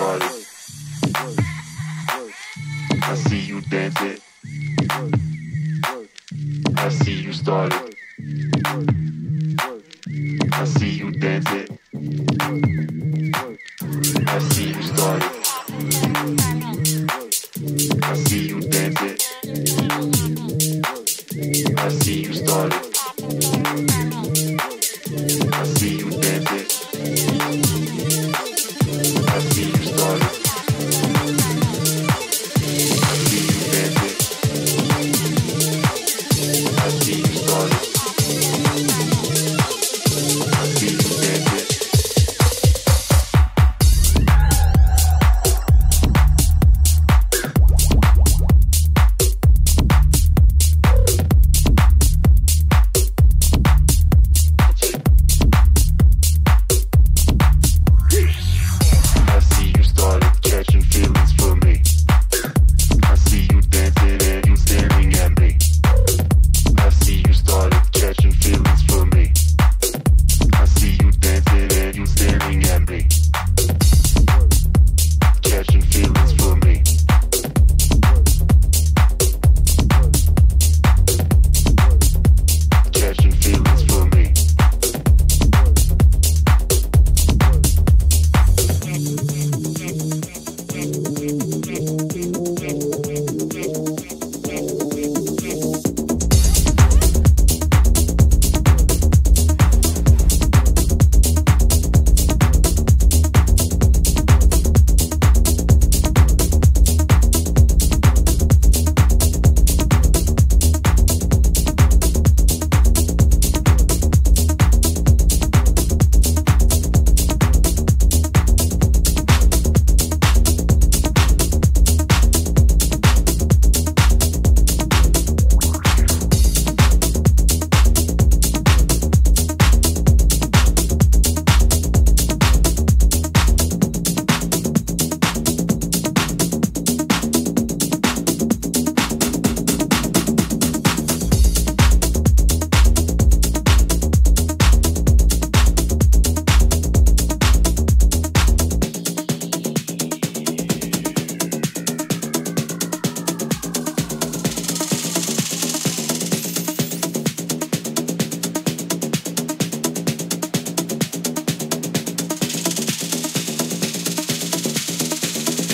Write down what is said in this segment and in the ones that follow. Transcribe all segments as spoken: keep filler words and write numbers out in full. started. I see you dance it. I see you start it. I see you dance it. I see you start it. I see you dance it. I see you start it. I see you dance it. I see you start it. I see you dance it. I see you start it. I see you dance it.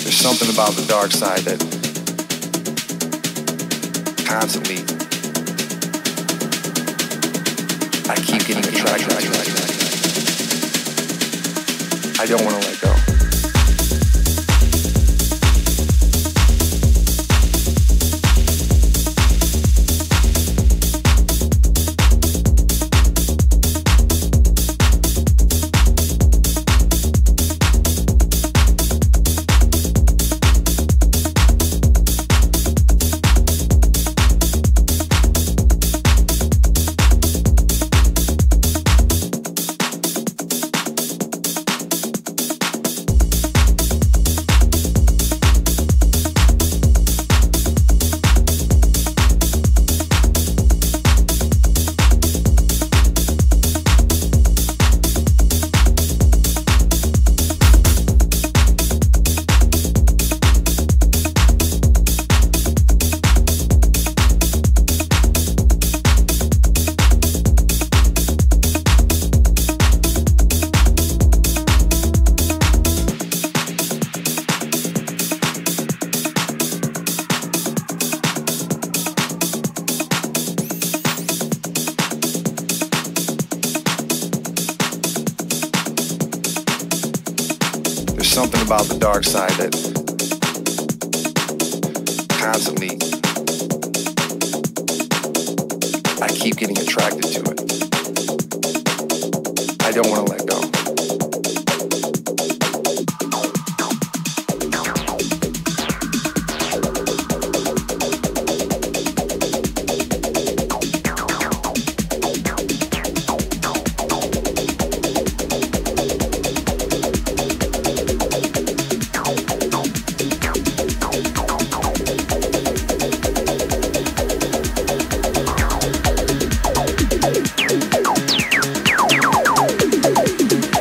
Something about the dark side that constantly I keep getting attracted to. I don't want to let go. Something about the dark side that constantly I keep getting attracted to it. I don't want to let go. Thank you.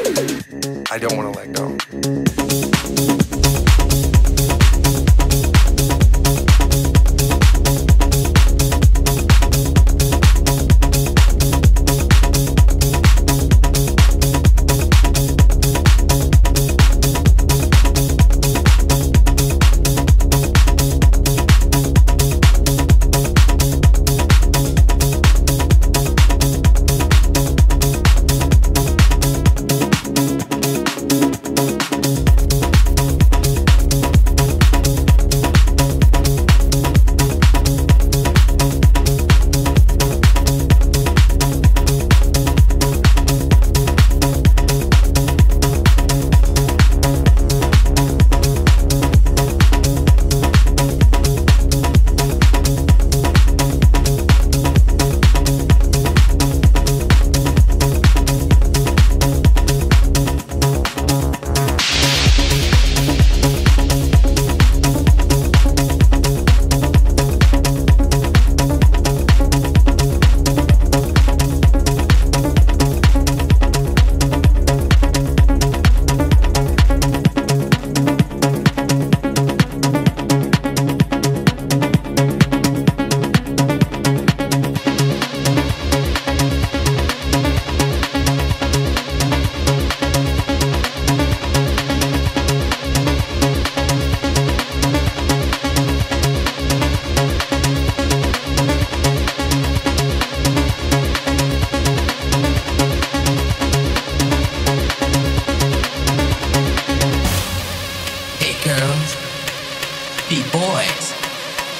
B-boys,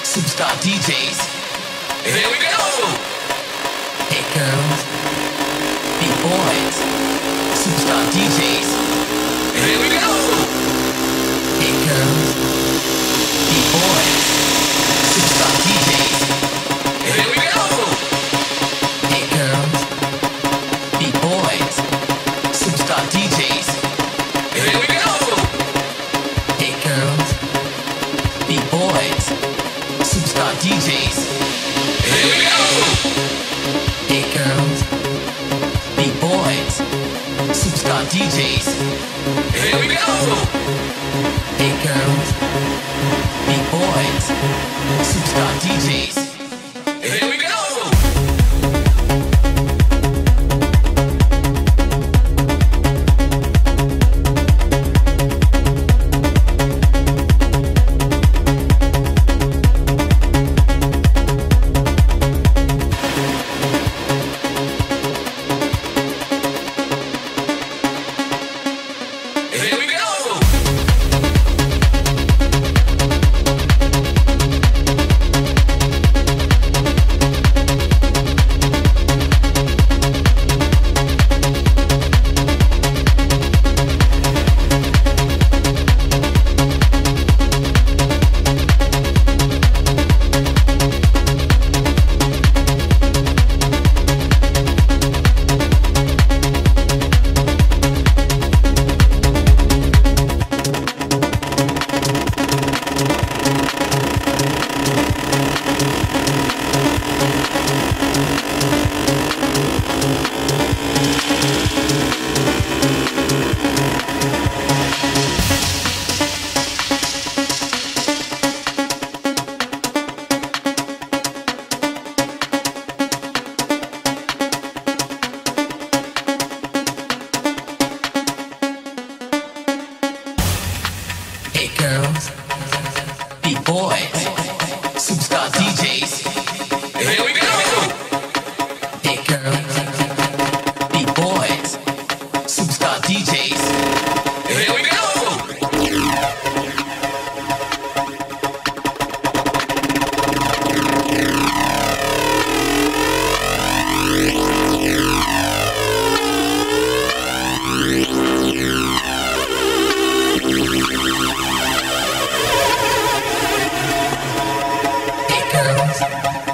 superstar D Js. Here we go! Hey girls, B-boys, superstar D Js. Here we go! Hey girls, B-boys, superstar D Js. Here we go! Hey girls, B-boys, superstar D Js. Here we go! Hey girls, B-boys, superstar D Js. Here we go! Hey girls, B-boys, superstar D Js. Here we go! Hey girls, B-boys, superstar D Js. Here we go! Thank you.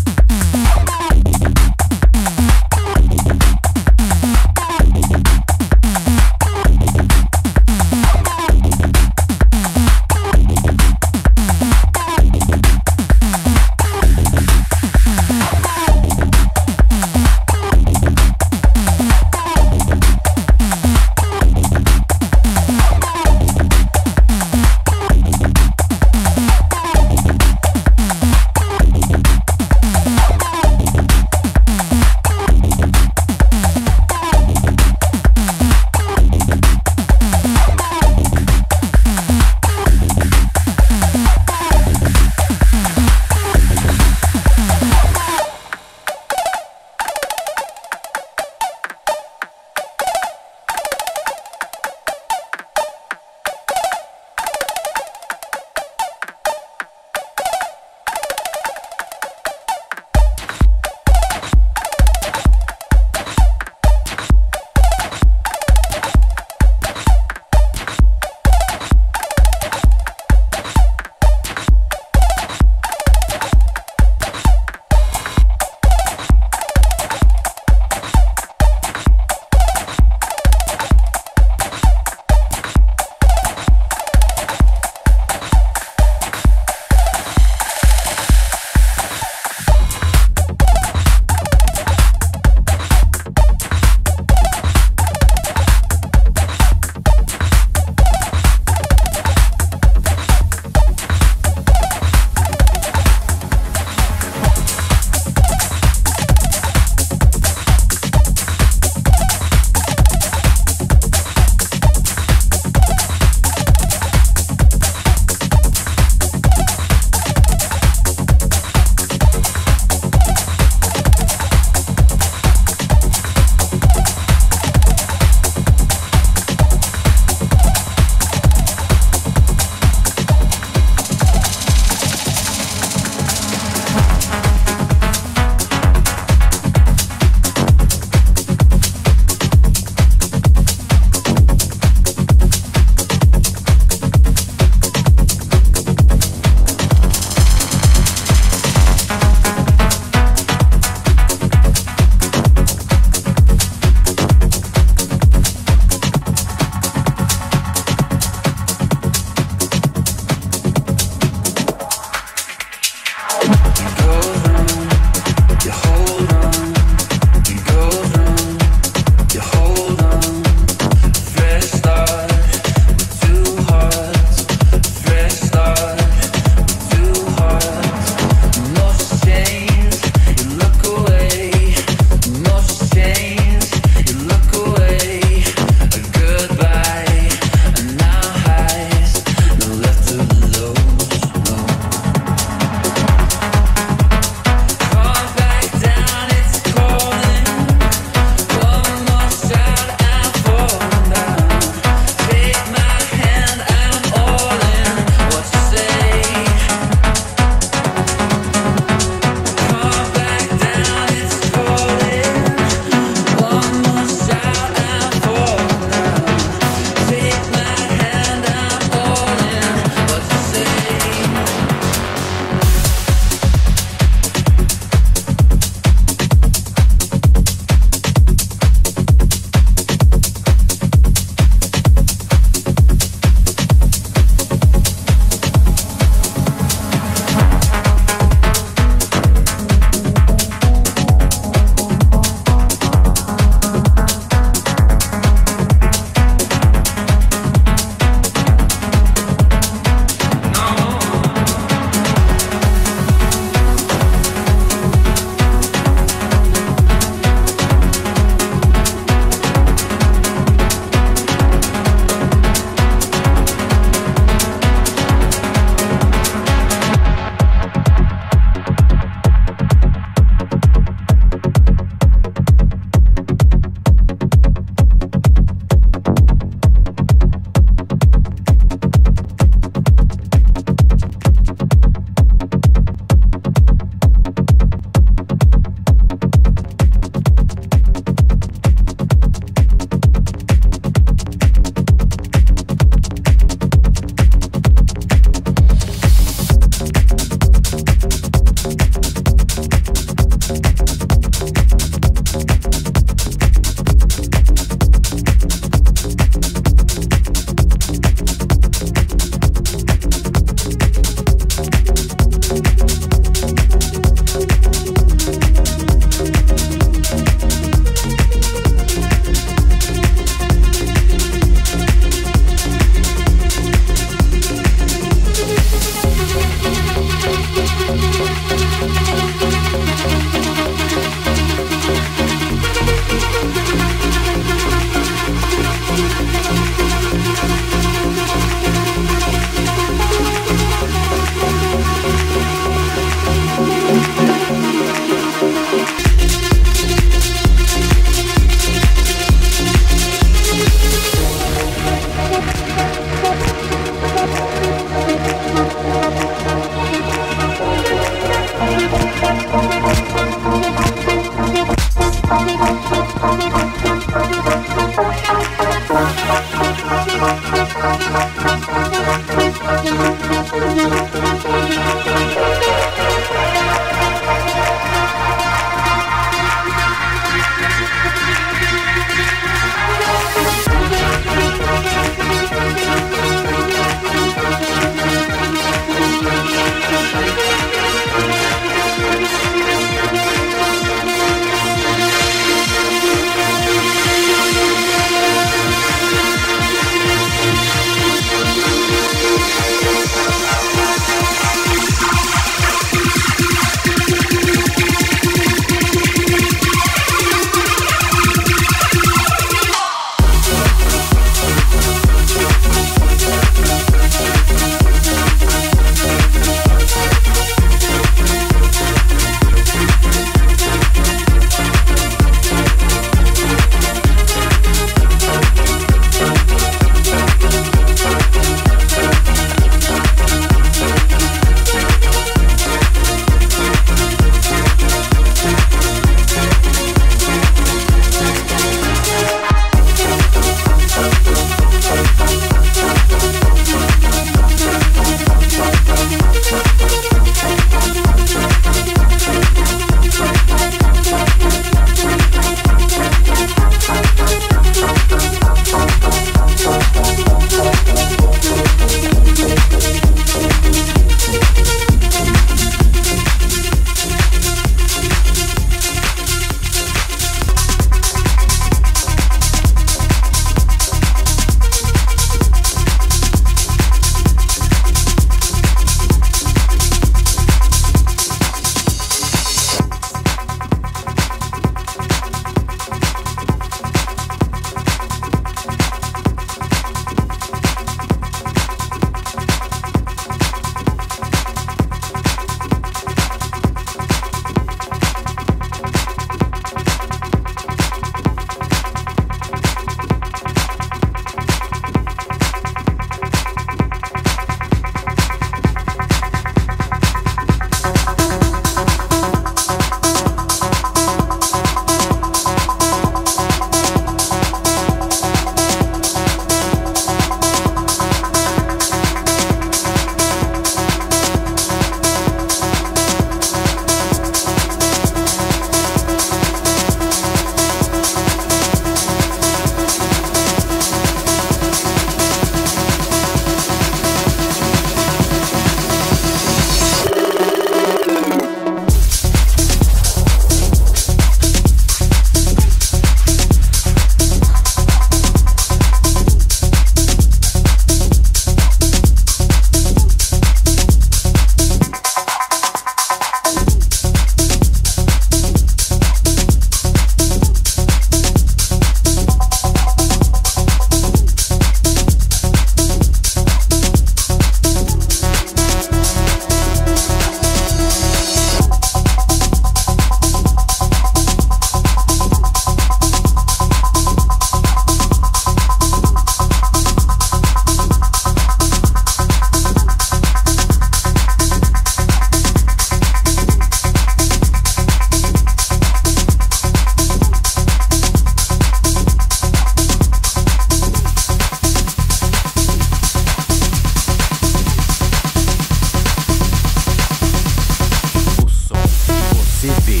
T V,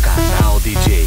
canal D J.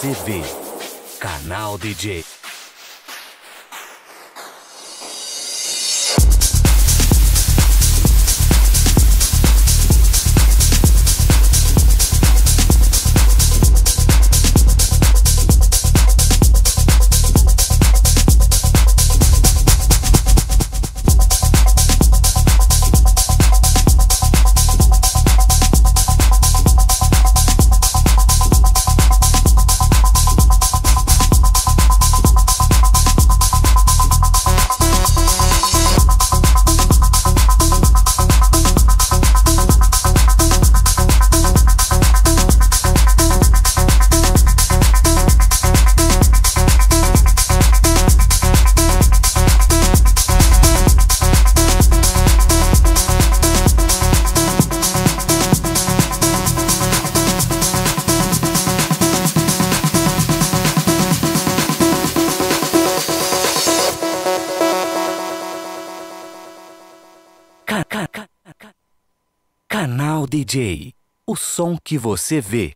T V, canal D J. Canal D J, o som que você vê.